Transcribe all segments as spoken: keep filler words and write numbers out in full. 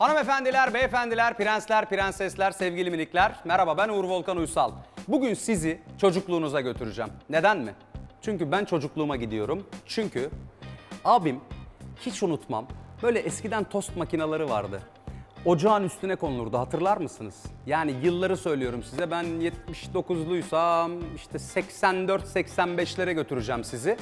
Hanımefendiler, beyefendiler, prensler, prensesler, sevgili minikler. Merhaba, ben Uğur Volkan Uysal. Bugün sizi çocukluğunuza götüreceğim. Neden mi? Çünkü ben çocukluğuma gidiyorum. Çünkü abim, hiç unutmam, böyle eskiden tost makineleri vardı. Ocağın üstüne konulurdu, hatırlar mısınız? Yani yılları söylüyorum size, ben yetmiş dokuzluysam işte seksen dört seksen beşlere götüreceğim sizi.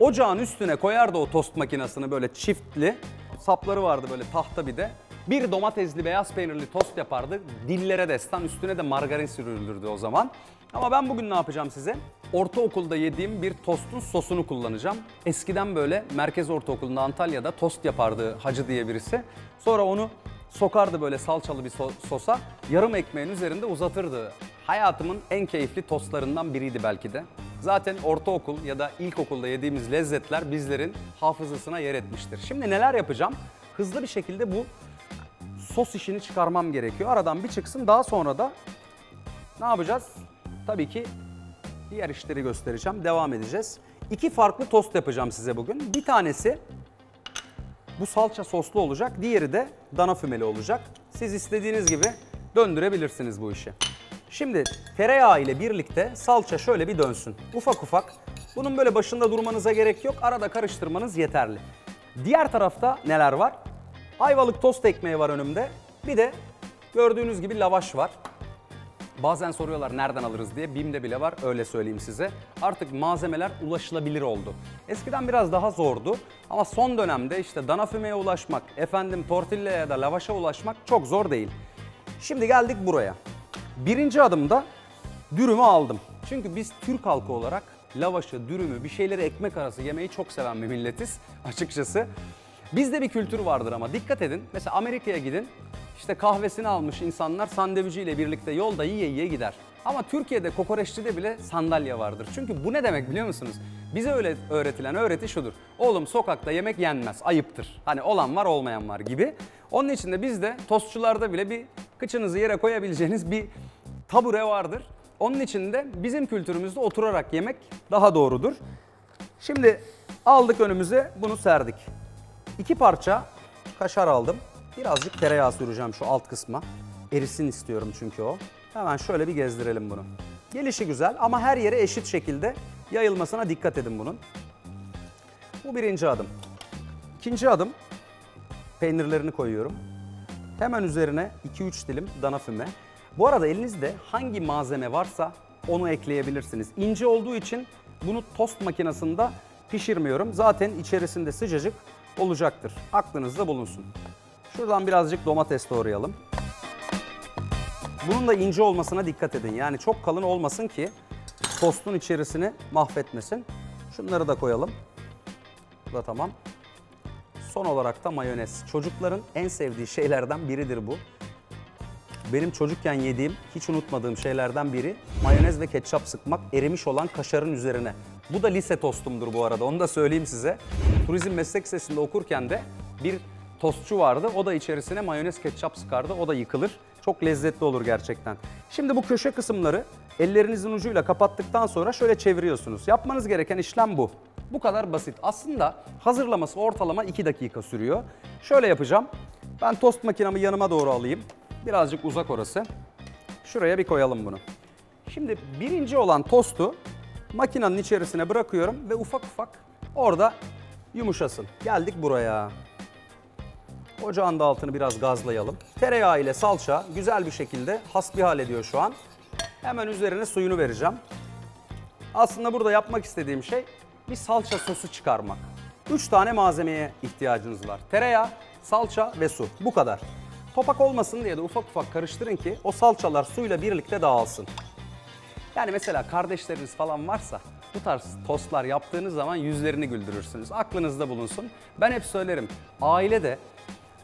Ocağın üstüne koyardı o tost makinesini, böyle çiftli sapları vardı, böyle tahta bir de. Bir domatesli beyaz peynirli tost yapardı, dillere destan, üstüne de margarin sürülürdü o zaman. Ama ben bugün ne yapacağım size? Ortaokulda yediğim bir tostun sosunu kullanacağım. Eskiden böyle Merkez Ortaokulu'nda Antalya'da tost yapardı Hacı diye birisi. Sonra onu sokardı böyle salçalı bir sosa, yarım ekmeğin üzerinde uzatırdı. Hayatımın en keyifli tostlarından biriydi belki de. Zaten ortaokul ya da ilkokulda yediğimiz lezzetler bizlerin hafızasına yer etmiştir. Şimdi neler yapacağım? Hızlı bir şekilde bu sos işini çıkarmam gerekiyor. Aradan bir çıksın, daha sonra da ne yapacağız? Tabii ki diğer işleri göstereceğim, devam edeceğiz. İki farklı tost yapacağım size bugün. Bir tanesi bu salça soslu olacak, diğeri de dana fümeli olacak. Siz istediğiniz gibi döndürebilirsiniz bu işi. Şimdi tereyağı ile birlikte salça şöyle bir dönsün. Ufak ufak. Bunun böyle başında durmanıza gerek yok. Arada karıştırmanız yeterli. Diğer tarafta neler var? Ayvalık tost ekmeği var önümde. Bir de gördüğünüz gibi lavaş var. Bazen soruyorlar nereden alırız diye. Bim'de bile var, öyle söyleyeyim size. Artık malzemeler ulaşılabilir oldu. Eskiden biraz daha zordu ama son dönemde işte dana fümeye ulaşmak, efendim tortilla ya da lavaşa ulaşmak çok zor değil. Şimdi geldik buraya. Birinci adımda dürümü aldım. Çünkü biz Türk halkı olarak lavaşı, dürümü, bir şeyleri ekmek arası yemeyi çok seven bir milletiz açıkçası. Bizde bir kültür vardır ama dikkat edin. Mesela Amerika'ya gidin. İşte kahvesini almış insanlar sandviçiyle birlikte yolda yiye yiye gider. Ama Türkiye'de kokoreççide bile sandalye vardır. Çünkü bu ne demek biliyor musunuz? Bize öyle öğretilen öğreti şudur. Oğlum sokakta yemek yenmez, ayıptır. Hani olan var olmayan var gibi. Onun için de bizde tostçularda bile bir kıçınızı yere koyabileceğiniz bir tabure vardır. Onun için de bizim kültürümüzde oturarak yemek daha doğrudur. Şimdi aldık önümüze, bunu serdik. İki parça kaşar aldım. Birazcık tereyağı süreceğim şu alt kısma. Erisin istiyorum çünkü o. Hemen şöyle bir gezdirelim bunu. Gelişi güzel ama her yere eşit şekilde yayılmasına dikkat edin bunun. Bu birinci adım. İkinci adım, peynirlerini koyuyorum. Hemen üzerine iki üç dilim dana füme. Bu arada elinizde hangi malzeme varsa onu ekleyebilirsiniz. İnce olduğu için bunu tost makinesinde pişirmiyorum. Zaten içerisinde sıcacık olacaktır. Aklınızda bulunsun. Şuradan birazcık domates doğrayalım. Bunun da ince olmasına dikkat edin. Yani çok kalın olmasın ki tostun içerisini mahvetmesin. Şunları da koyalım. Bu da tamam. Son olarak da mayonez. Çocukların en sevdiği şeylerden biridir bu. Benim çocukken yediğim, hiç unutmadığım şeylerden biri mayonez ve ketçap sıkmak, erimiş olan kaşarın üzerine. Bu da lise tostumdur bu arada, onu da söyleyeyim size. Turizm Meslek Lisesi'nde okurken de bir tostçu vardı. O da içerisine mayonez ketçap sıkardı. O da yıkılır. Çok lezzetli olur gerçekten. Şimdi bu köşe kısımları ellerinizin ucuyla kapattıktan sonra şöyle çeviriyorsunuz. Yapmanız gereken işlem bu. Bu kadar basit. Aslında hazırlaması ortalama iki dakika sürüyor. Şöyle yapacağım. Ben tost makinamı yanıma doğru alayım. Birazcık uzak orası. Şuraya bir koyalım bunu. Şimdi birinci olan tostu makinenin içerisine bırakıyorum ve ufak ufak orada yumuşasın. Geldik buraya. Ocağın da altını biraz gazlayalım. Tereyağı ile salça güzel bir şekilde hasbihal ediyor şu an. Hemen üzerine suyunu vereceğim. Aslında burada yapmak istediğim şey bir salça sosu çıkarmak. Üç tane malzemeye ihtiyacınız var. Tereyağı, salça ve su. Bu kadar. Topak olmasın diye de ufak ufak karıştırın ki o salçalar suyla birlikte dağılsın. Yani mesela kardeşleriniz falan varsa bu tarz tostlar yaptığınız zaman yüzlerini güldürürsünüz. Aklınızda bulunsun. Ben hep söylerim, ailede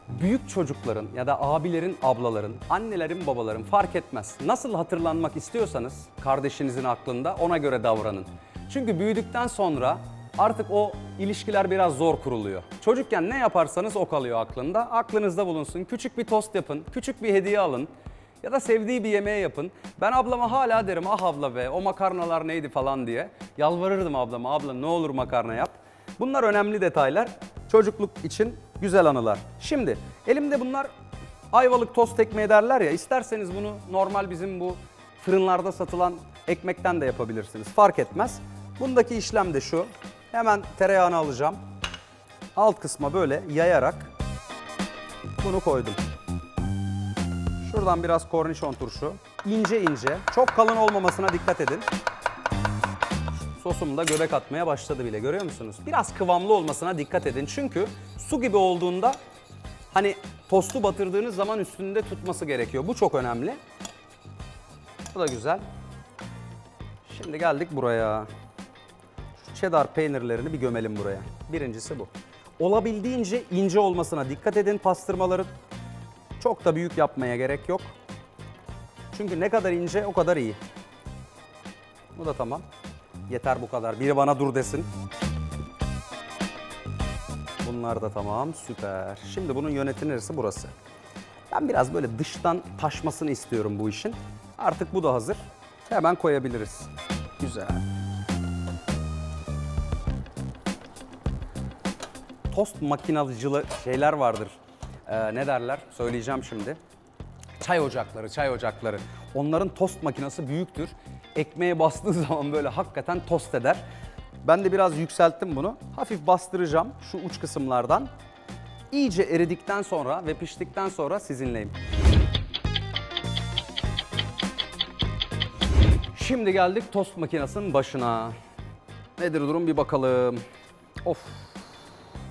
büyük çocukların ya da abilerin, ablaların, annelerin, babaların fark etmez. Nasıl hatırlanmak istiyorsanız kardeşinizin aklında ona göre davranın. Çünkü büyüdükten sonra artık o ilişkiler biraz zor kuruluyor. Çocukken ne yaparsanız o kalıyor aklında. Aklınızda bulunsun. Küçük bir tost yapın, küçük bir hediye alın ya da sevdiği bir yemeği yapın. Ben ablama hala derim, ah abla be o makarnalar neydi falan diye. Yalvarırdım ablama, abla ne olur makarna yap. Bunlar önemli detaylar. Çocukluk için güzel anılar. Şimdi elimde bunlar Ayvalık tost ekmeği derler ya, isterseniz bunu normal bizim bu fırınlarda satılan ekmekten de yapabilirsiniz. Fark etmez. Bundaki işlem de şu. Hemen tereyağını alacağım. Alt kısma böyle yayarak bunu koydum. Şuradan biraz kornişon turşu. İnce ince, çok kalın olmamasına dikkat edin. Sosum da göbek atmaya başladı bile, görüyor musunuz? Biraz kıvamlı olmasına dikkat edin. Çünkü su gibi olduğunda hani tostu batırdığınız zaman üstünde tutması gerekiyor. Bu çok önemli. Bu da güzel. Şimdi geldik buraya. Şu cheddar peynirlerini bir gömelim buraya. Birincisi bu. Olabildiğince ince olmasına dikkat edin pastırmaların. Çok da büyük yapmaya gerek yok. Çünkü ne kadar ince o kadar iyi. Bu da tamam. Yeter bu kadar. Biri bana dur desin. Bunlar da tamam. Süper. Şimdi bunun yönetilirse burası. Ben biraz böyle dıştan taşmasını istiyorum bu işin. Artık bu da hazır. Hemen koyabiliriz. Güzel. Tost makinacılı şeyler vardır. Ee, ne derler? Söyleyeceğim şimdi. Çay ocakları, çay ocakları. Onların tost makinesi büyüktür. Ekmeğe bastığı zaman böyle hakikaten tost eder. Ben de biraz yükselttim bunu. Hafif bastıracağım şu uç kısımlardan. İyice eridikten sonra ve piştikten sonra sizinleyim. Şimdi geldik tost makinesinin başına. Nedir durum bir bakalım. Of.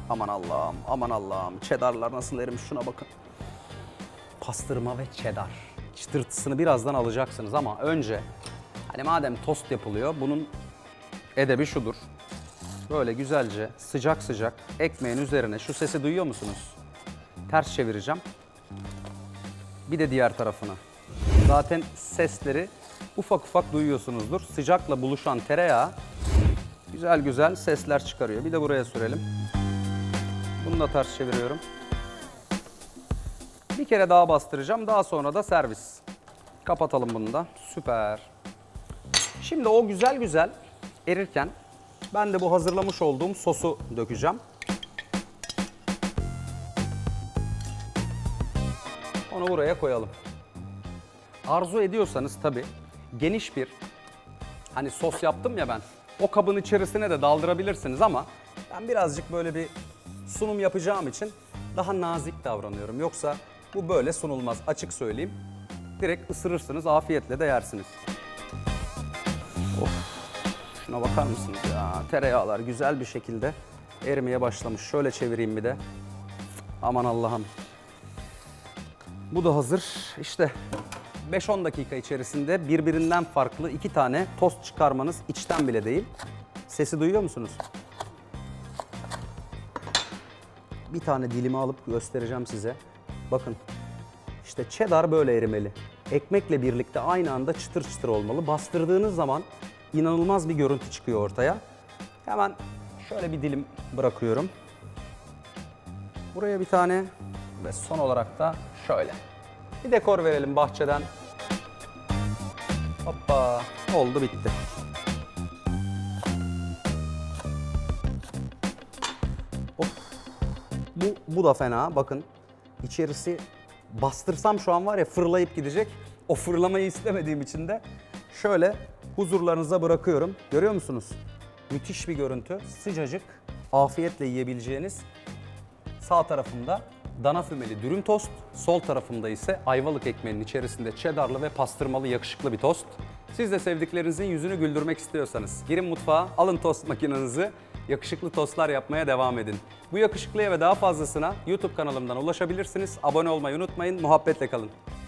Aman Allah'ım, aman Allah'ım. Cheddarlar nasıl erimiş, şuna bakın. Pastırma ve cheddar. Çıtırtısını birazdan alacaksınız ama önce hani madem tost yapılıyor, bunun edebi şudur. Böyle güzelce sıcak sıcak ekmeğin üzerine, şu sesi duyuyor musunuz? Ters çevireceğim. Bir de diğer tarafını. Zaten sesleri ufak ufak duyuyorsunuzdur. Sıcakla buluşan tereyağı güzel güzel sesler çıkarıyor. Bir de buraya sürelim. Bunu da ters çeviriyorum. Bir kere daha bastıracağım. Daha sonra da servis. Kapatalım bunu da. Süper. Şimdi o güzel güzel erirken ben de bu hazırlamış olduğum sosu dökeceğim. Onu buraya koyalım. Arzu ediyorsanız tabii geniş bir hani sos yaptım ya ben. O kabın içerisine de daldırabilirsiniz ama ben birazcık böyle bir sunum yapacağım için daha nazik davranıyorum. Yoksa bu böyle sunulmaz, açık söyleyeyim. Direkt ısırırsınız, afiyetle de yersiniz. Of, şuna bakar mısınız ya? Tereyağlar güzel bir şekilde erimeye başlamış. Şöyle çevireyim bir de. Aman Allah'ım. Bu da hazır. İşte beş on dakika içerisinde birbirinden farklı iki tane tost çıkarmanız içten bile değil. Sesi duyuyor musunuz? Bir tane dilimi alıp göstereceğim size. Bakın, işte cheddar böyle erimeli. Ekmekle birlikte aynı anda çıtır çıtır olmalı. Bastırdığınız zaman inanılmaz bir görüntü çıkıyor ortaya. Hemen şöyle bir dilim bırakıyorum. Buraya bir tane ve son olarak da şöyle. Bir dekor verelim bahçeden. Hoppa, oldu bitti. Of, bu, bu da fena, bakın. İçerisi bastırsam şu an var ya fırlayıp gidecek. O fırlamayı istemediğim için de şöyle huzurlarınıza bırakıyorum. Görüyor musunuz? Müthiş bir görüntü. Sıcacık, afiyetle yiyebileceğiniz. Sağ tarafımda dana fümeli dürüm tost. Sol tarafımda ise Ayvalık ekmeğinin içerisinde cheddarlı ve pastırmalı yakışıklı bir tost. Siz de sevdiklerinizin yüzünü güldürmek istiyorsanız girin mutfağa, alın tost makinenizi. Yakışıklı tostlar yapmaya devam edin. Bu yakışıklıya ve daha fazlasına YouTube kanalımdan ulaşabilirsiniz. Abone olmayı unutmayın. Muhabbetle kalın.